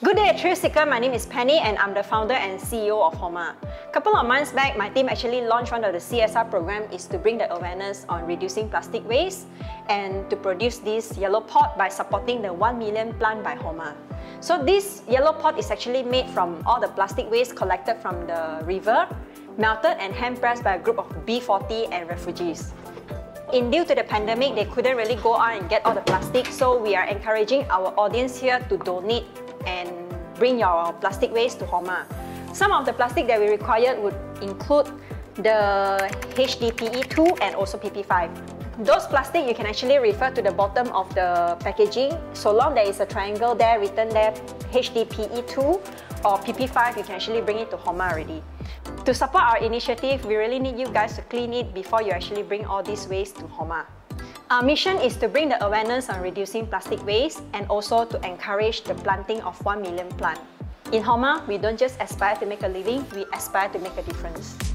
Good day, Thrift Seeker. My name is Penny and I'm the founder and CEO of HOMA. A couple of months back, my team actually launched one of the CSR programs is to bring the awareness on reducing plastic waste and to produce this Yellow Pot by supporting the 1 million plant by HOMA. So this Yellow Pot is actually made from all the plastic waste collected from the river, melted and hand-pressed by a group of B40 and refugees. Due to the pandemic, they couldn't really go out and get all the plastic, so we are encouraging our audience here to donate and bring your plastic waste to HOMA. Some of the plastic that we required would include the HDPE2 and also PP5. Those plastic you can actually refer to the bottom of the packaging. So long there is a triangle there written there, HDPE2 or PP5, you can actually bring it to HOMA already. To support our initiative, we really need you guys to clean it before you actually bring all this waste to HOMA. Our mission is to bring the awareness on reducing plastic waste and also to encourage the planting of 1 million plants. In HOMA, we don't just aspire to make a living, we aspire to make a difference.